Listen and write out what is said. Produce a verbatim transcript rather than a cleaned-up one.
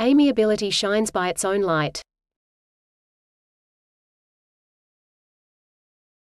Amiability shines by its own light.